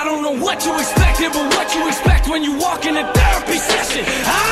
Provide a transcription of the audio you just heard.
I don't know what you expected, but what you expect when you walk in a therapy session.